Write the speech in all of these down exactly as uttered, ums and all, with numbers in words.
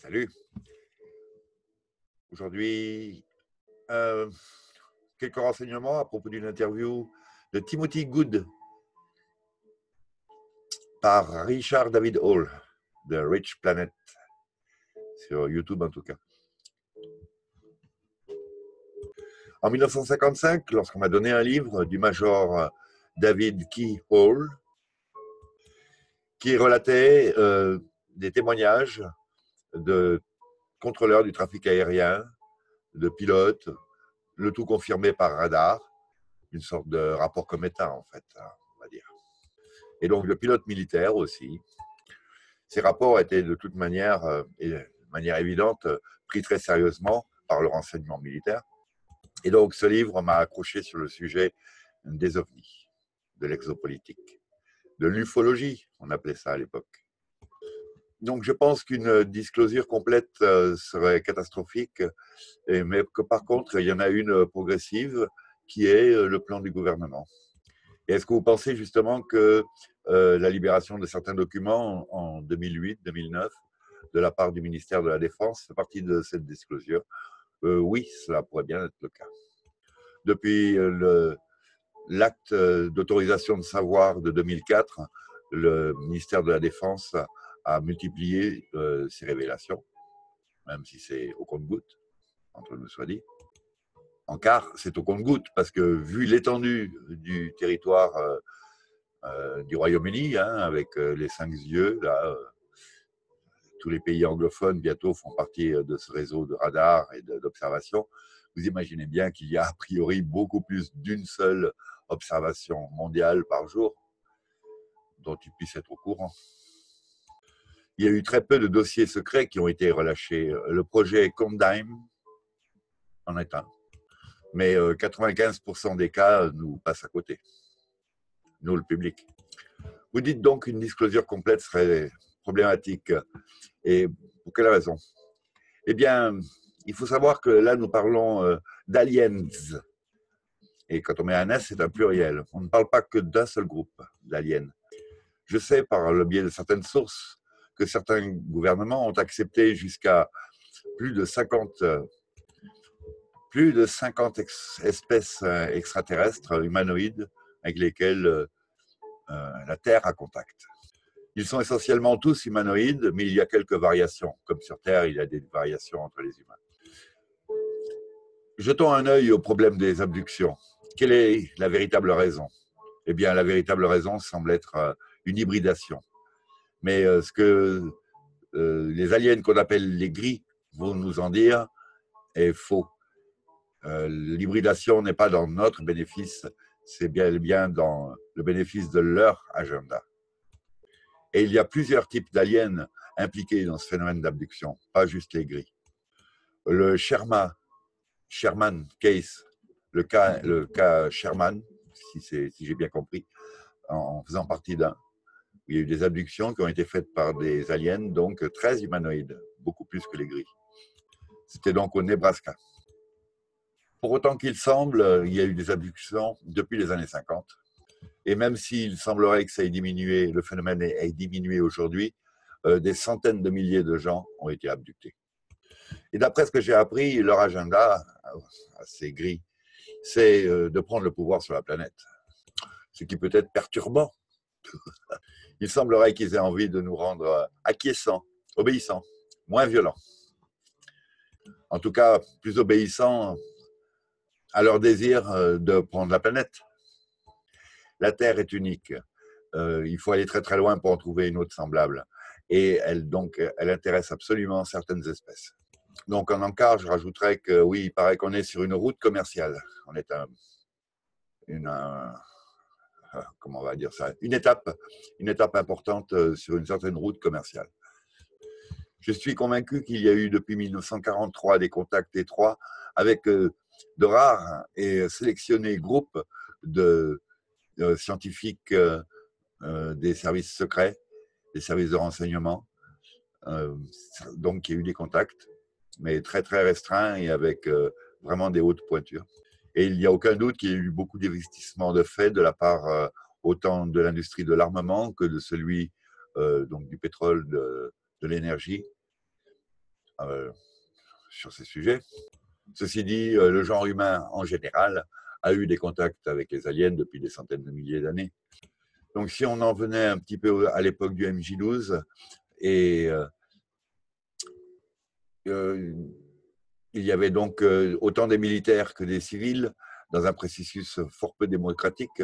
Salut. Aujourd'hui, euh, quelques renseignements à propos d'une interview de Timothy Good par Richard David Hall de Rich Planet, sur YouTube en tout cas. En mille neuf cent cinquante-cinq, lorsqu'on m'a donné un livre du major David Key Hall, qui relatait euh, des témoignages de contrôleurs du trafic aérien, de pilotes, le tout confirmé par radar, une sorte de rapport Cometa en fait, on va dire. Et donc le pilote militaire aussi. Ces rapports étaient de toute manière, euh, et de manière évidente, pris très sérieusement par le renseignement militaire. Et donc ce livre m'a accroché sur le sujet des ovnis, de l'exopolitique, de l'ufologie, on appelait ça à l'époque. Donc je pense qu'une disclosure complète serait catastrophique, mais que par contre, il y en a une progressive qui est le plan du gouvernement. Est-ce que vous pensez justement que euh, la libération de certains documents en deux mille huit deux mille neuf de la part du ministère de la Défense fait partie de cette disclosure? euh, Oui, cela pourrait bien être le cas. Depuis l'acte d'autorisation de savoir de deux mille quatre, le ministère de la Défense à multiplier euh, ces révélations, même si c'est au compte-goutte, entre nous soit dit. En quart, c'est au compte-goutte, parce que vu l'étendue du territoire euh, euh, du Royaume-Uni, hein, avec euh, les cinq yeux, là, euh, tous les pays anglophones bientôt font partie de ce réseau de radars et d'observations, vous imaginez bien qu'il y a a priori beaucoup plus d'une seule observation mondiale par jour dont ils puissent être au courant. Il y a eu très peu de dossiers secrets qui ont été relâchés. Le projet Condime en est un. Mais quatre-vingt-quinze pour cent des cas nous passent à côté. Nous, le public. Vous dites donc qu'une disclosure complète serait problématique. Et pour quelle raison? Eh bien, il faut savoir que là, nous parlons d'aliens. Et quand on met un S, c'est un pluriel. On ne parle pas que d'un seul groupe d'aliens. Je sais, par le biais de certaines sources, que certains gouvernements ont accepté jusqu'à plus de cinquante, plus de cinquante ex, espèces extraterrestres humanoïdes avec lesquelles euh, la Terre a contact. Ils sont essentiellement tous humanoïdes, mais il y a quelques variations. Comme sur Terre, il y a des variations entre les humains. Jetons un œil au problème des abductions. Quelle est la véritable raison? Eh bien, la véritable raison semble être une hybridation. Mais ce que euh, les aliens qu'on appelle les gris vont nous en dire est faux. Euh, L'hybridation n'est pas dans notre bénéfice, c'est bien, bien dans le bénéfice de leur agenda. Et il y a plusieurs types d'aliens impliqués dans ce phénomène d'abduction, pas juste les gris. Le Sherman, Sherman case, le cas, le cas Sherman, si, si j'ai bien compris, en, en faisant partie d'un. Il y a eu des abductions qui ont été faites par des aliens, donc très humanoïdes, beaucoup plus que les gris. C'était donc au Nebraska. Pour autant qu'il semble, il y a eu des abductions depuis les années cinquante. Et même s'il semblerait que ça ait diminué, le phénomène ait diminué aujourd'hui, euh, des centaines de milliers de gens ont été abductés. Et d'après ce que j'ai appris, leur agenda, assez gris, c'est de prendre le pouvoir sur la planète. Ce qui peut être perturbant. Il semblerait qu'ils aient envie de nous rendre acquiescents, obéissants, moins violents. En tout cas, plus obéissants à leur désir de prendre la planète. La Terre est unique. Euh, il faut aller très très loin pour en trouver une autre semblable. Et elle, donc, elle intéresse absolument certaines espèces. Donc en encart, je rajouterais que oui, il paraît qu'on est sur une route commerciale. On est un... Une, un Comment on va dire ça? Une étape, une étape importante sur une certaine route commerciale. Je suis convaincu qu'il y a eu depuis mille neuf cent quarante-trois des contacts étroits avec de rares et sélectionnés groupes de, de scientifiques euh, des services secrets, des services de renseignement. Euh, donc il y a eu des contacts, mais très très restreints et avec euh, vraiment des hautes pointures. Et il n'y a aucun doute qu'il y a eu beaucoup d'investissements de fait de la part euh, autant de l'industrie de l'armement que de celui euh, donc du pétrole, de, de l'énergie euh, sur ces sujets. Ceci dit, le genre humain, en général, a eu des contacts avec les aliens depuis des centaines de milliers d'années. Donc, si on en venait un petit peu à l'époque du M J douze, et euh, euh, il y avait donc euh, autant des militaires que des civils, dans un processus fort peu démocratique,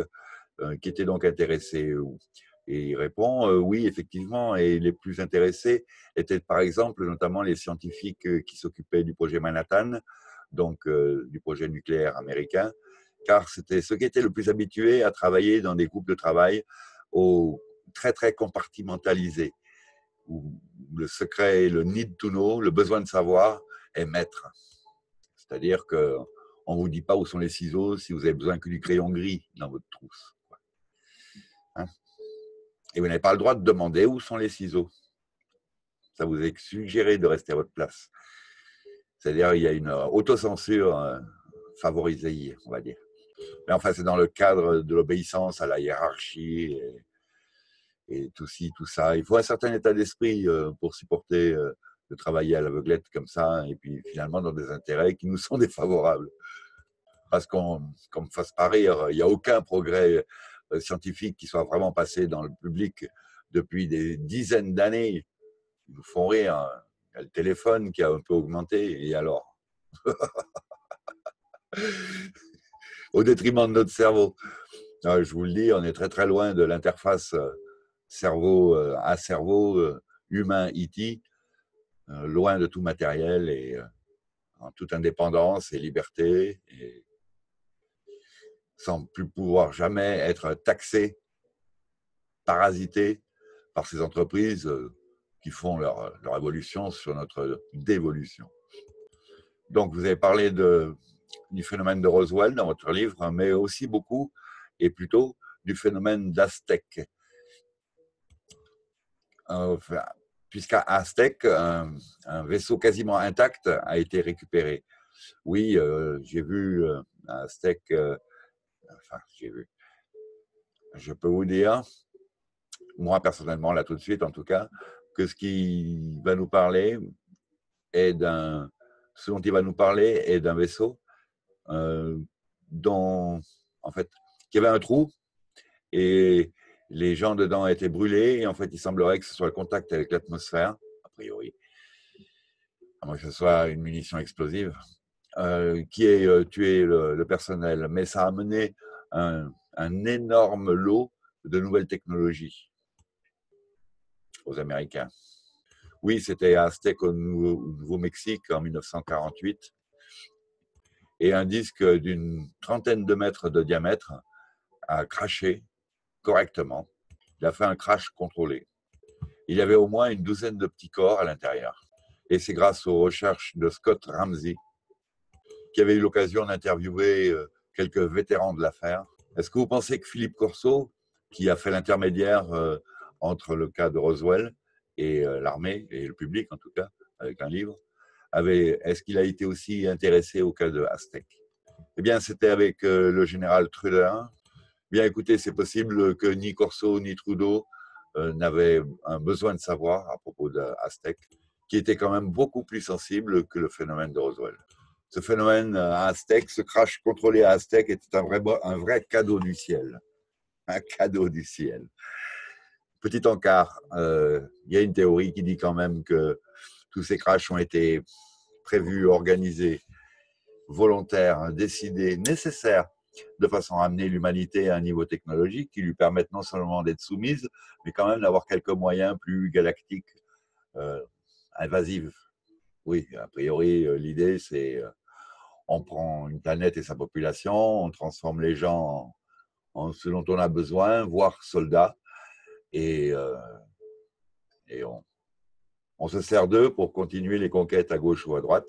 euh, qui étaient donc intéressés. Et il répond euh, oui, effectivement, et les plus intéressés étaient par exemple notamment les scientifiques qui s'occupaient du projet Manhattan, donc euh, du projet nucléaire américain, car c'était ceux qui étaient le plus habitués à travailler dans des groupes de travail au, très très compartimentalisés, où le secret, le need to know, le besoin de savoir est maître. C'est-à-dire qu'on ne vous dit pas où sont les ciseaux si vous avez besoin que du crayon gris dans votre trousse. Hein? Et vous n'avez pas le droit de demander où sont les ciseaux. Ça vous est suggéré de rester à votre place. C'est-à-dire qu'il y a une autocensure favorisée, on va dire. Mais enfin, c'est dans le cadre de l'obéissance à la hiérarchie et, et tout ci, tout ça. Il faut un certain état d'esprit pour supporter de travailler à l'aveuglette comme ça, et puis finalement dans des intérêts qui nous sont défavorables. Parce qu'on qu'on me fasse pas rire, il n'y a aucun progrès scientifique qui soit vraiment passé dans le public depuis des dizaines d'années. Ils nous font rire. Il y a le téléphone qui a un peu augmenté, et alors au détriment de notre cerveau. Alors, je vous le dis, on est très très loin de l'interface cerveau à cerveau, humain I T, loin de tout matériel et en toute indépendance et liberté, et sans plus pouvoir jamais être taxé, parasité par ces entreprises qui font leur, leur évolution sur notre dévolution. Donc vous avez parlé de, du phénomène de Roswell dans votre livre, mais aussi beaucoup, et plutôt, du phénomène d'Aztec. Enfin, puisqu'à Aztec, un, un vaisseau quasiment intact a été récupéré. Oui, euh, j'ai vu euh, Aztec, euh, enfin, j'ai vu, je peux vous dire, moi personnellement, là tout de suite en tout cas, que ce qui va nous parler est d'un, ce dont il va nous parler est d'un vaisseau euh, dont, en fait, qui avait un trou, et les gens dedans étaient brûlés, et en fait, il semblerait que ce soit le contact avec l'atmosphère, a priori, à moins que ce soit une munition explosive, euh, qui ait euh, tué le, le personnel. Mais ça a amené un, un énorme lot de nouvelles technologies aux Américains. Oui, c'était à Aztec au Nouveau-Mexique en mille neuf cent quarante-huit, et un disque d'une trentaine de mètres de diamètre a craché correctement. Il a fait un crash contrôlé. Il y avait au moins une douzaine de petits corps à l'intérieur. Et c'est grâce aux recherches de Scott Ramsey, qui avait eu l'occasion d'interviewer quelques vétérans de l'affaire. Est-ce que vous pensez que Philippe Corso, qui a fait l'intermédiaire entre le cas de Roswell et l'armée, et le public en tout cas, avec un livre, avait, est-ce qu'il a été aussi intéressé au cas de Aztec? Eh bien, c'était avec le général Truder. Bien, écoutez, c'est possible que ni Corso ni Trudeau euh, n'avaient un besoin de savoir à propos d'Aztec, qui était quand même beaucoup plus sensible que le phénomène de Roswell. Ce phénomène à Aztec, ce crash contrôlé à Aztec, était un vrai, un vrai cadeau du ciel. Un cadeau du ciel. Petit encart, euh, il y a une théorie qui dit quand même que tous ces crashs ont été prévus, organisés, volontaires, décidés, nécessaires, de façon à amener l'humanité à un niveau technologique qui lui permette non seulement d'être soumise, mais quand même d'avoir quelques moyens plus galactiques, euh, invasifs. Oui, a priori, l'idée, c'est euh, on prend une planète et sa population, on transforme les gens en, en ce dont on a besoin, voire soldats, et, euh, et on, on se sert d'eux pour continuer les conquêtes à gauche ou à droite,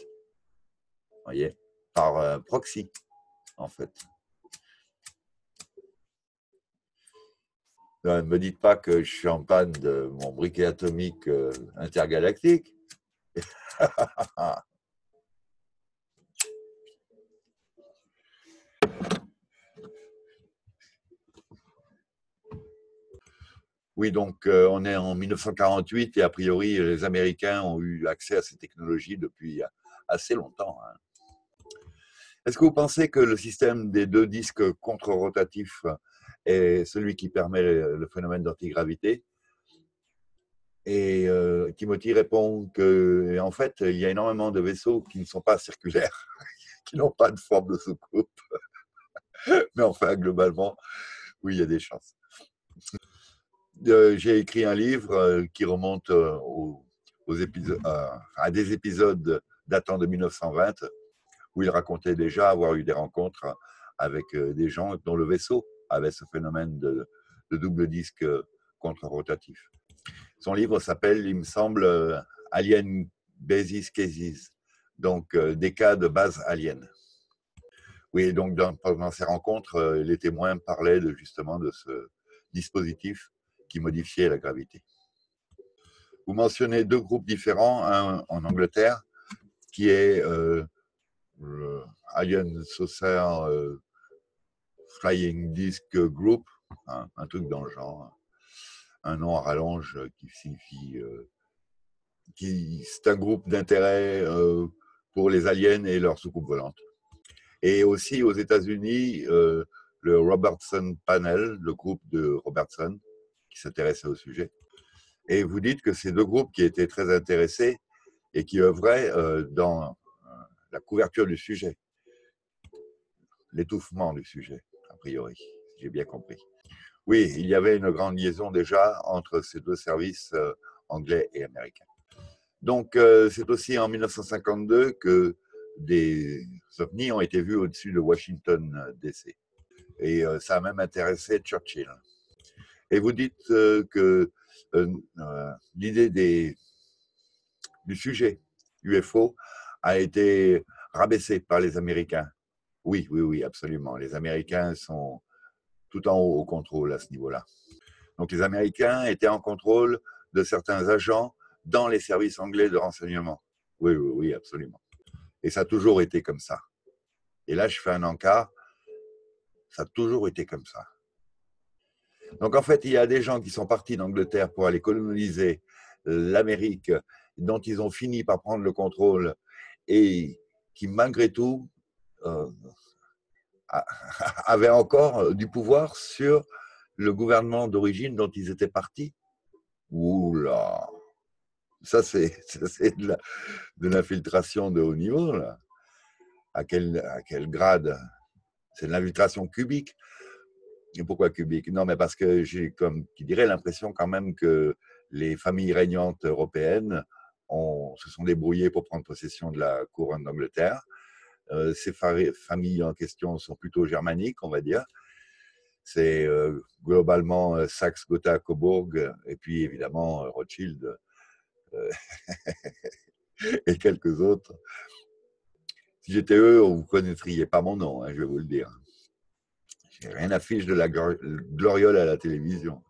vous voyez, par euh, proxy, en fait. Ne me dites pas que je suis en panne de mon briquet atomique intergalactique. Oui, donc euh, on est en mille neuf cent quarante-huit et a priori les Américains ont eu accès à ces technologies depuis assez longtemps. Hein. Est-ce que vous pensez que le système des deux disques contre-rotatifs est celui qui permet le phénomène d'antigravité? Et euh, Timothy répond que, en fait, il y a énormément de vaisseaux qui ne sont pas circulaires, qui n'ont pas de forme de soucoupe. Mais enfin, globalement, oui, il y a des chances. Euh, j'ai écrit un livre qui remonte aux, aux épisodes, à, à des épisodes datant de mille neuf cent vingt, où il racontait déjà avoir eu des rencontres avec des gens dont le vaisseau avait ce phénomène de, de double disque contre-rotatif. Son livre s'appelle, il me semble, Alien Basis Cases, donc des cas de base alien. Oui, donc dans, pendant ces rencontres, les témoins parlaient de, justement de ce dispositif qui modifiait la gravité. Vous mentionnez deux groupes différents, un en Angleterre, qui est euh, le Alien Saucer euh, Flying Disc Group, hein, un truc dans le genre, un nom à rallonge qui signifie euh, qui c'est un groupe d'intérêt euh, pour les aliens et leurs soucoupes volantes. Et aussi aux États-Unis, euh, le Robertson Panel, le groupe de Robertson qui s'intéressait au sujet. Et vous dites que ces deux groupes qui étaient très intéressés et qui œuvraient euh, dans la couverture du sujet, l'étouffement du sujet, a priori, si j'ai bien compris. Oui, il y avait une grande liaison déjà entre ces deux services euh, anglais et américains. Donc, euh, c'est aussi en mille neuf cent cinquante-deux que des ovnis ont été vus au-dessus de Washington D C. Et euh, ça a même intéressé Churchill. Et vous dites euh, que euh, euh, l'idée des, du sujet U F O a été rabaissée par les Américains. Oui, oui, oui, absolument. Les Américains sont tout en haut au contrôle à ce niveau-là. Donc les Américains étaient en contrôle de certains agents dans les services anglais de renseignement. Oui, oui, oui, absolument. Et ça a toujours été comme ça. Et là, je fais un encart, ça a toujours été comme ça. Donc en fait, il y a des gens qui sont partis d'Angleterre pour aller coloniser l'Amérique, dont ils ont fini par prendre le contrôle et qui, malgré tout, euh, avaient encore du pouvoir sur le gouvernement d'origine dont ils étaient partis. Oula, ça c'est de l'infiltration de, de haut niveau. Là. À, quel, à quel grade? C'est de l'infiltration cubique. Et pourquoi cubique? Non, mais parce que j'ai, comme qui dirait, l'impression quand même que les familles régnantes européennes ont, se sont débrouillées pour prendre possession de la couronne d'Angleterre. Euh, ces familles en question sont plutôt germaniques, on va dire. C'est euh, globalement euh, Saxe, Gotha, Cobourg, et puis évidemment euh, Rothschild euh, et quelques autres. Si j'étais eux, vous ne connaîtriez pas mon nom, hein, je vais vous le dire. J'ai rien à fiche de la gloriole à la télévision.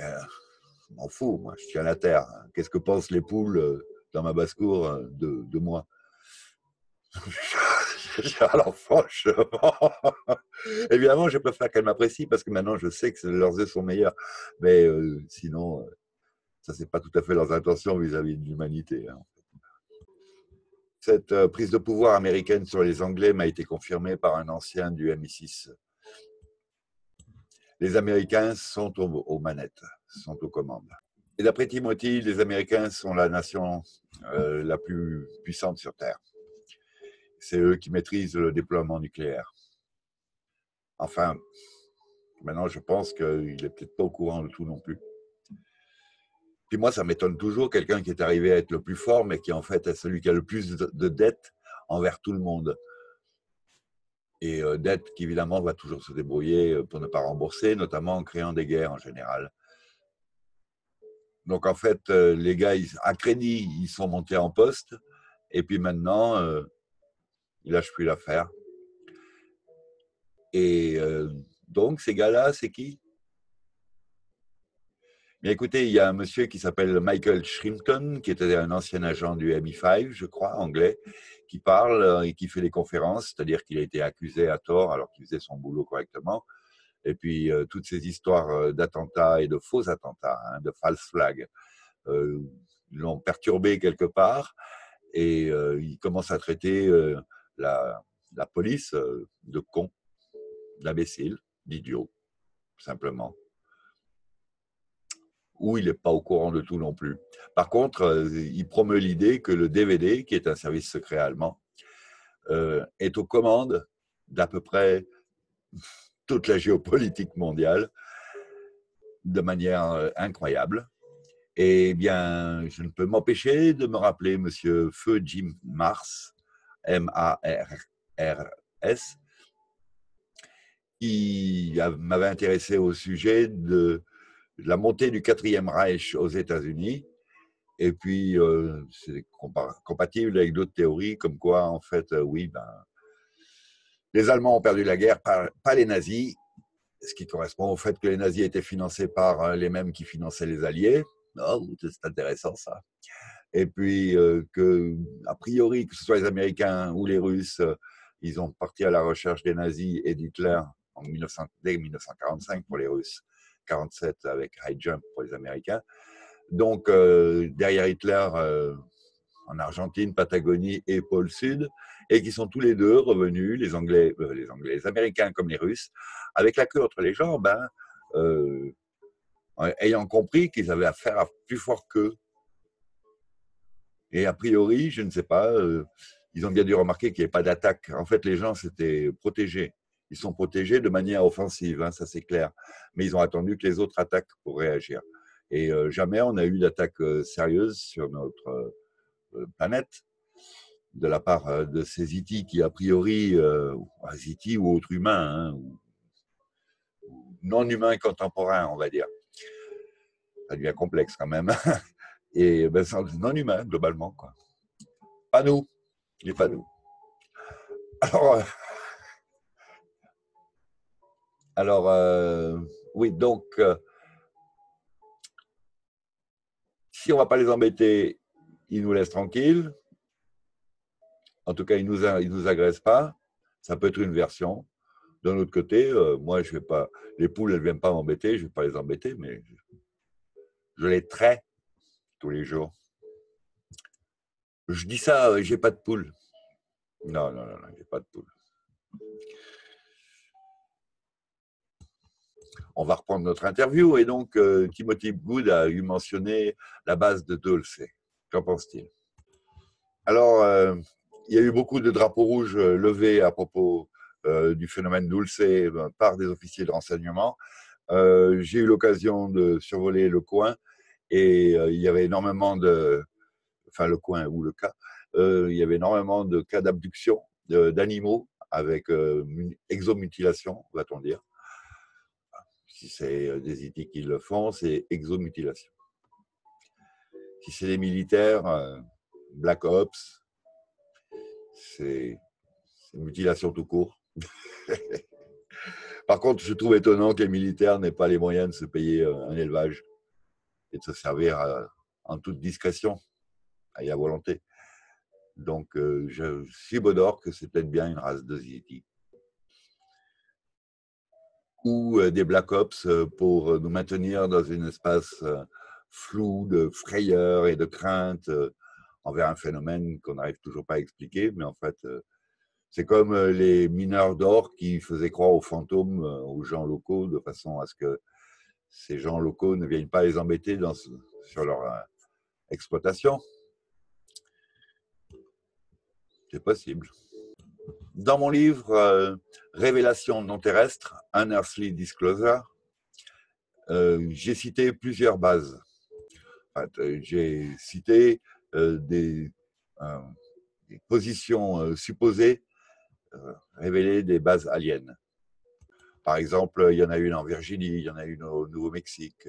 Euh, je m'en fous, moi, je tiens la terre. Qu'est-ce que pensent les poules euh, dans ma basse-cour euh, de, de moi? Alors franchement, évidemment, je préfère qu'elles m'apprécient parce que maintenant je sais que leurs œufs sont meilleurs. Mais euh, sinon, euh, ça c'est pas tout à fait leurs intentions vis-à-vis de l'humanité. Hein. Cette euh, prise de pouvoir américaine sur les Anglais m'a été confirmée par un ancien du M I six. Les Américains sont aux, aux manettes, sont aux commandes. Et d'après Timothy, les Américains sont la nation euh, la plus puissante sur Terre. C'est eux qui maîtrisent le déploiement nucléaire. Enfin, maintenant, je pense qu'il n'est peut-être pas au courant de tout non plus. Puis moi, ça m'étonne toujours, quelqu'un qui est arrivé à être le plus fort, mais qui en fait est celui qui a le plus de dettes envers tout le monde. Et euh, dette qui, évidemment, va toujours se débrouiller pour ne pas rembourser, notamment en créant des guerres en général. Donc, en fait, euh, les gars, ils, à crédit, ils sont montés en poste. Et puis maintenant... Euh, ils lâchent plus l'affaire. Et euh, donc, ces gars-là, c'est qui? Bien, écoutez, il y a un monsieur qui s'appelle Michael Shrimpton, qui était un ancien agent du M I cinq, je crois, anglais, qui parle et qui fait des conférences, c'est-à-dire qu'il a été accusé à tort alors qu'il faisait son boulot correctement, Et puis, euh, toutes ces histoires d'attentats et de faux attentats, hein, de false flags, euh, l'ont perturbé quelque part. Et euh, il commence à traiter euh, la, la police euh, de con, d'imbécile, d'idiot, simplement. Ou il n'est pas au courant de tout non plus. Par contre, euh, il promeut l'idée que le D V D, qui est un service secret allemand, euh, est aux commandes d'à peu près toute la géopolitique mondiale de manière euh, incroyable. Eh bien, je ne peux m'empêcher de me rappeler M. Feu Jim Mars, M A R R S, qui m'avait intéressé au sujet de la montée du quatrième Reich aux États-Unis. Et puis, euh, c'est compatible avec d'autres théories, comme quoi, en fait, euh, oui, ben, les Allemands ont perdu la guerre, pas, pas les nazis, ce qui correspond au fait que les nazis étaient financés par euh, les mêmes qui finançaient les Alliés. Oh, c'est intéressant ça. Et puis, euh, que, a priori, que ce soit les Américains ou les Russes, euh, ils ont parti à la recherche des nazis et d'Hitler en dix-neuf cent quarante-cinq pour les Russes, quarante-sept avec High Jump pour les Américains. Donc, euh, derrière Hitler, euh, en Argentine, Patagonie et Pôle Sud, et qui sont tous les deux revenus, les Anglais, euh, les Anglais, les Américains comme les Russes, avec la queue entre les jambes, hein, euh, ayant compris qu'ils avaient affaire à plus fort qu'eux. Et a priori, je ne sais pas, euh, ils ont bien dû remarquer qu'il n'y avait pas d'attaque. En fait, les gens s'étaient protégés. Ils sont protégés de manière offensive, hein, ça c'est clair. Mais ils ont attendu que les autres attaquent pour réagir. Et euh, jamais on a eu d'attaque euh, sérieuse sur notre euh, planète de la part euh, de ces I T qui, a priori, euh, I T ou autres humains, hein, ou, ou non humains contemporains, on va dire. Ça devient complexe quand même. Et ben, non humain, globalement, quoi. Pas nous. Il n'est pas nous. Alors, euh, alors euh, oui, donc, euh, si on ne va pas les embêter, ils nous laissent tranquilles. En tout cas, ils ne nous, ils nous agressent pas. Ça peut être une version. D'un autre côté, euh, moi, je vais pas. Les poules, elles ne viennent pas m'embêter. Je ne vais pas les embêter, mais... Je les traite tous les jours. Je dis ça, j'ai pas de poule. Non, non, non, non j'ai pas de poule. On va reprendre notre interview. Et donc, euh, Timothy Good a eu mentionné la base de Dulce. Qu'en pense-t-il? Alors, euh, il y a eu beaucoup de drapeaux rouges levés à propos euh, du phénomène Dulce ben, par des officiers de renseignement. Euh, j'ai eu l'occasion de survoler le coin et euh, il y avait énormément de, enfin le coin ou le cas, euh, il y avait énormément de cas d'abduction d'animaux avec euh, exomutilation, va-t-on dire. Si c'est des I T qui le font, c'est exomutilation. Si c'est des militaires, euh, Black Ops, c'est mutilation tout court. Par contre, je trouve étonnant que les militaires n'aient pas les moyens de se payer un élevage et de se servir à, en toute discrétion, à y à volonté. Donc, euh, je subodore que c'est peut-être bien une race de ziti. Ou euh, des Black Ops pour nous maintenir dans un espace euh, flou de frayeur et de crainte euh, envers un phénomène qu'on n'arrive toujours pas à expliquer, mais en fait... Euh, C'est comme les mineurs d'or qui faisaient croire aux fantômes, aux gens locaux, de façon à ce que ces gens locaux ne viennent pas les embêter dans, sur leur euh, exploitation. C'est possible. Dans mon livre euh, « Révélations non terrestres, Unearthly Disclosure euh, », j'ai cité plusieurs bases. En fait, j'ai cité euh, des, euh, des positions euh, supposées Euh, révéler des bases aliens. Par exemple, il y en a une en Virginie, il y en a une au Nouveau-Mexique,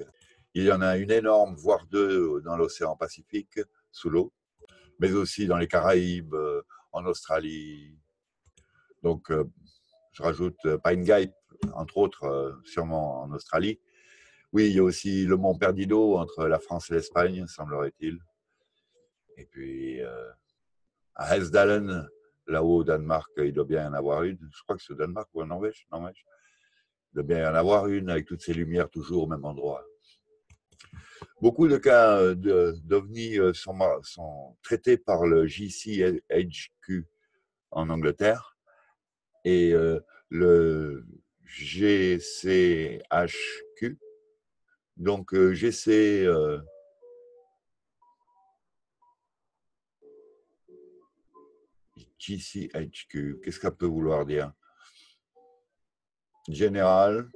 il y en a une énorme, voire deux, dans l'océan Pacifique, sous l'eau, mais aussi dans les Caraïbes, en Australie. Donc, euh, je rajoute Pine Gap, entre autres, euh, sûrement en Australie. Oui, il y a aussi le Mont Perdido, entre la France et l'Espagne, semblerait-il. Et puis, euh, à Hesdalen, là-haut, au Danemark, il doit bien y en avoir une. Je crois que c'est au Danemark ou en Norvège. Norvège. de bien en avoir une avec toutes ces lumières toujours au même endroit. Beaucoup de cas d'ovnis sont, sont traités par le G C H Q en Angleterre et le G C H Q, donc G C... G C H Q, qu'est-ce que ça peut vouloir dire? Général.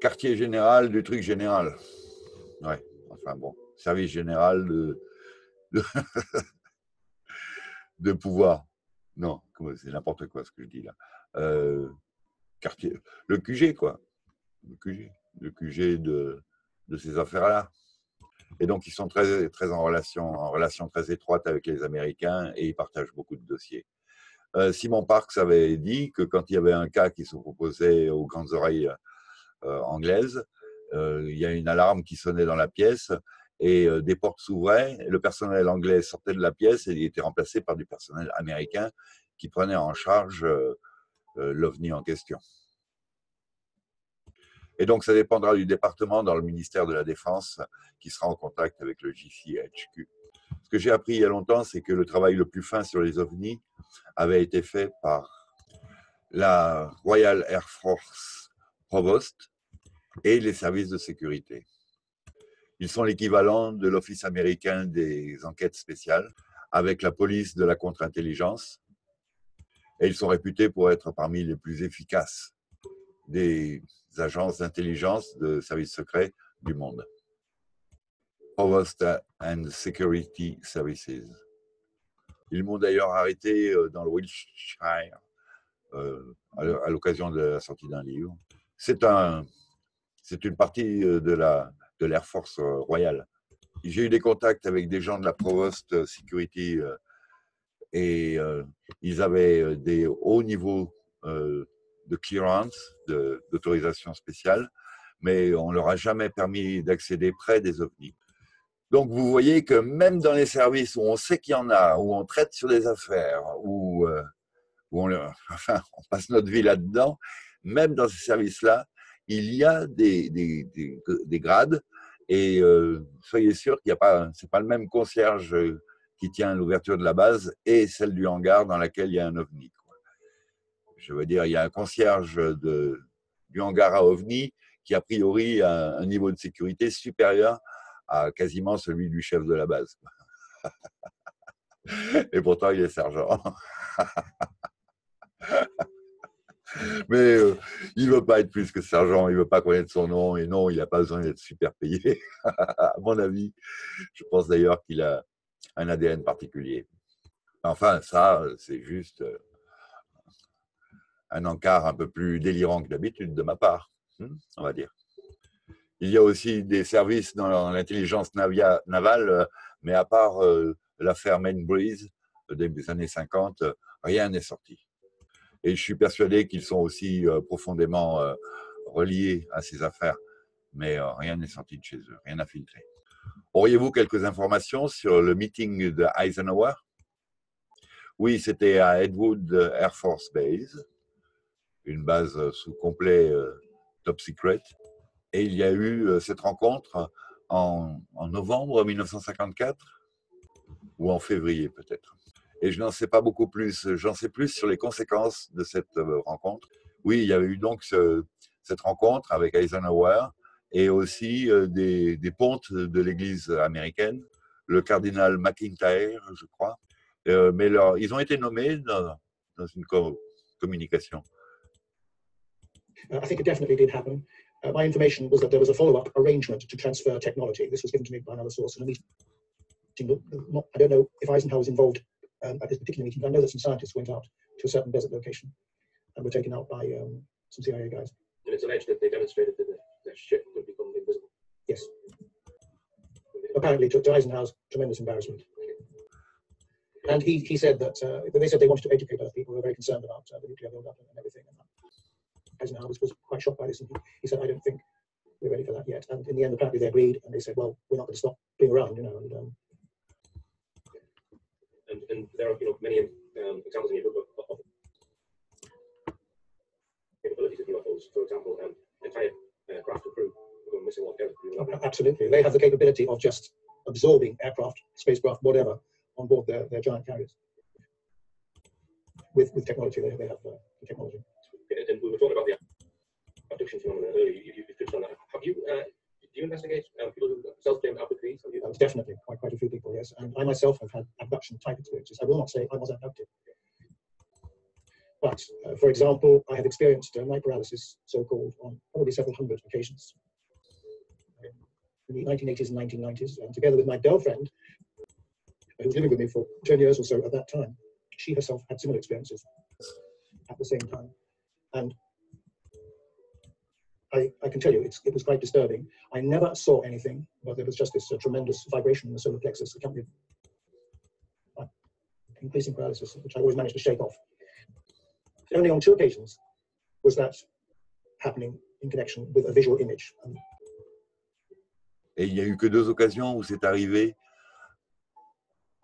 Quartier général du truc général. Ouais, enfin bon, service général de, de, de pouvoir. Non, c'est n'importe quoi ce que je dis là. Euh, quartier, le Q G quoi. Le Q G. Le Q G de, de ces affaires-là. Et donc, ils sont très, très en, relation, en relation très étroite avec les Américains et ils partagent beaucoup de dossiers. Euh, Simon Parks avait dit que quand il y avait un cas qui se proposait aux grandes oreilles euh, anglaises, euh, il y a une alarme qui sonnait dans la pièce et euh, des portes s'ouvraient. Le personnel anglais sortait de la pièce et il était remplacé par du personnel américain qui prenait en charge euh, euh, l'OVNI en question. Et donc, ça dépendra du département dans le ministère de la Défense qui sera en contact avec le G C H Q. Ce que j'ai appris il y a longtemps, c'est que le travail le plus fin sur les ovnis avait été fait par la Royal Air Force Provost et les services de sécurité. Ils sont l'équivalent de l'Office américain des enquêtes spéciales avec la police de la contre-intelligence et ils sont réputés pour être parmi les plus efficaces des agences d'intelligence de services secrets du monde. Provost and Security Services. Ils m'ont d'ailleurs arrêté dans le Wiltshire euh, à l'occasion de la sortie d'un livre. C'est un, c'est une partie de la de l'Air Force royale. J'ai eu des contacts avec des gens de la Provost Security euh, et euh, ils avaient des hauts niveaux euh, de clearance, d'autorisation spéciale, mais on ne leur a jamais permis d'accéder près des ovnis. Donc vous voyez que même dans les services où on sait qu'il y en a, où on traite sur des affaires, où, euh, où on, leur, enfin, on passe notre vie là-dedans, même dans ces services-là, il y a des, des, des, des grades et euh, soyez sûr qu'il n'y a pas, c'est pas le même concierge qui tient l'ouverture de la base et celle du hangar dans laquelle il y a un ovni. Je veux dire, il y a un concierge de, du hangar à ovni qui, a priori, a un niveau de sécurité supérieur à quasiment celui du chef de la base. Et pourtant, il est sergent. Mais euh, il ne veut pas être plus que sergent, il ne veut pas connaître son nom, et non, il n'a pas besoin d'être super payé, à mon avis. Je pense d'ailleurs qu'il a un A D N particulier. Enfin, ça, c'est juste... un encart un peu plus délirant que d'habitude de ma part, on va dire. Il y a aussi des services dans l'intelligence navale, mais à part euh, l'affaire Main Breeze des années cinquante, rien n'est sorti. Et je suis persuadé qu'ils sont aussi euh, profondément euh, reliés à ces affaires, mais euh, rien n'est sorti de chez eux, rien n'a filtré. Auriez-vous quelques informations sur le meeting de Eisenhower? Oui, c'était à Edwood Air Force Base, une base sous complet euh, top secret. Et il y a eu euh, cette rencontre en, en novembre mille neuf cent cinquante-quatre, ou en février peut-être. Et je n'en sais pas beaucoup plus, j'en sais plus sur les conséquences de cette euh, rencontre. Oui, il y avait eu donc ce, cette rencontre avec Eisenhower et aussi euh, des, des pontes de l'église américaine, le cardinal McIntyre, je crois. Euh, mais leur, ils ont été nommés dans, dans une co- communication. Uh, I think it definitely did happen. Uh, my information was that there was a follow-up arrangement to transfer technology. This was given to me by another source in a meeting. Not, I don't know if Eisenhower was involved um, at this particular meeting, but I know that some scientists went out to a certain desert location and were taken out by um, some C I A guys. And it's alleged that they demonstrated that their ship would become invisible. Yes. Apparently, to, to Eisenhower's tremendous embarrassment. And he, he said that uh, they said they wanted to educate Earth people who were very concerned about uh, the nuclear build-up and everything. And Eisenhower was, was quite shocked by this, and he, he said, I don't think we're ready for that yet. And in the end, apparently they agreed, and they said, well, we're not going to stop being around, you know. And, um, and there are you know many um, examples in your book of capabilities of U F Os. For example, um, entire uh, craft or crew going missing altogether. Absolutely, they have the capability of just absorbing aircraft, spacecraft, whatever, on board their, their giant carriers. With with technology, they they have uh, the technology. And we were talking about the abduction phenomenon earlier. You, you, you on that. Have you? Uh, Do you investigate um, people who self-claimed abductees? Oh, definitely, quite, quite a few people, yes. And I myself have had abduction-type experiences. I will not say I was abducted. But, uh, for example, I have experienced uh, night paralysis, so-called, on probably several hundred occasions. In the nineteen eighties and nineteen nineties, and together with my girlfriend, who was living with me for ten years or so at that time, she herself had similar experiences at the same time. And I, I can tell you, it's, it was quite disturbing. I never saw anything, but there was just this uh, tremendous vibration in the solar plexus accompanied by increasing paralysis, which I always managed to shake off. Only on two occasions was that happening in connection with a visual image. Et il n'y a eu que deux occasions où c'est arrivé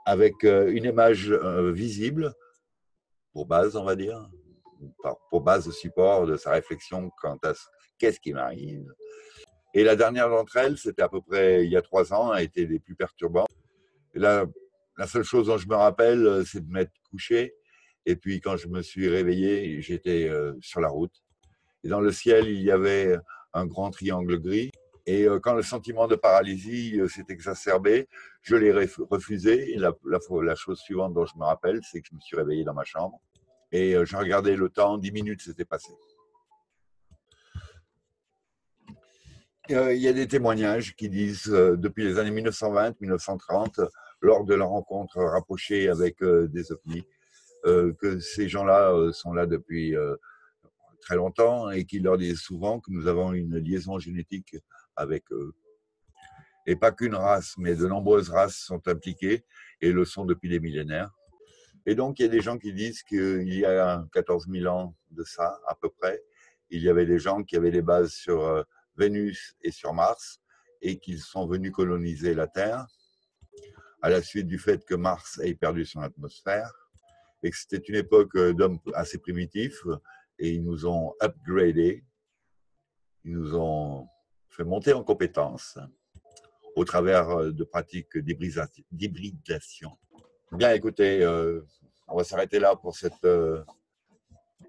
avec euh, une image euh, visible, pour base, on va dire, pour base de support de sa réflexion quant à ce qu'est-ce qui m'arrive. Et la dernière d'entre elles, c'était à peu près il y a trois ans, a été des plus perturbantes. Et là, la seule chose dont je me rappelle, c'est de m'être couché. Et puis quand je me suis réveillé, j'étais sur la route. Et dans le ciel, il y avait un grand triangle gris. Et quand le sentiment de paralysie s'est exacerbé, je l'ai refusé. Et la, la, la chose suivante dont je me rappelle, c'est que je me suis réveillé dans ma chambre. Et j'ai regardé le temps, dix minutes s'étaient passées. Il y a des témoignages qui disent, depuis les années mille neuf cent vingt mille neuf cent trente, lors de la rencontre rapprochée avec des ovnis, que ces gens-là sont là depuis très longtemps et qui leur disent souvent que nous avons une liaison génétique avec eux. Et pas qu'une race, mais de nombreuses races sont impliquées et le sont depuis des millénaires. Et donc, il y a des gens qui disent qu'il y a quatorze mille ans de ça, à peu près, il y avait des gens qui avaient des bases sur Vénus et sur Mars, et qu'ils sont venus coloniser la Terre, à la suite du fait que Mars ait perdu son atmosphère, et que c'était une époque d'hommes assez primitifs, et ils nous ont upgradés, ils nous ont fait monter en compétences, au travers de pratiques d'hybridation. Bien, écoutez, euh, on va s'arrêter là pour cette euh,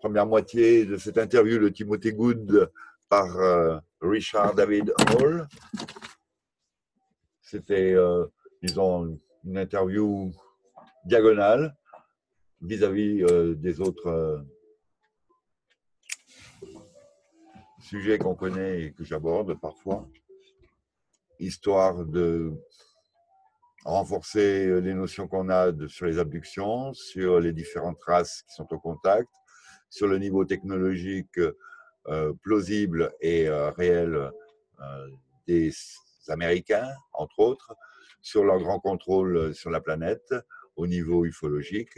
première moitié de cette interview de Timothy Good par euh, Richard David Hall. C'était, euh, disons, une interview diagonale vis-à-vis -vis, euh, des autres euh, sujets qu'on connaît et que j'aborde parfois, histoire de renforcer les notions qu'on a de, sur les abductions, sur les différentes races qui sont au contact, sur le niveau technologique euh, plausible et euh, réel euh, des Américains, entre autres, sur leur grand contrôle sur la planète, au niveau ufologique,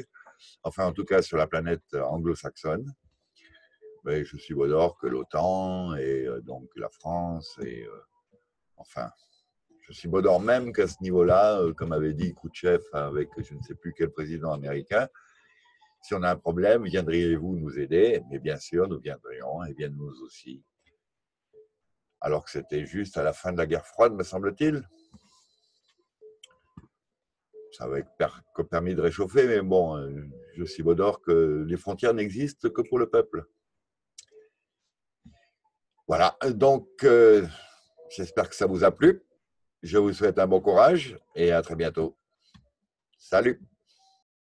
enfin en tout cas sur la planète anglo-saxonne. Je subodore que l'OTAN et euh, donc la France et euh, enfin... Je subodore même qu'à ce niveau-là, comme avait dit Khrushchev avec je ne sais plus quel président américain, si on a un problème, viendriez-vous nous aider? Mais bien sûr, nous viendrions et viennent nous aussi. Alors que c'était juste à la fin de la guerre froide, me semble-t-il. Ça avait permis de réchauffer, mais bon, je subodore que les frontières n'existent que pour le peuple. Voilà, donc euh, j'espère que ça vous a plu. Je vous souhaite un bon courage et à très bientôt. Salut!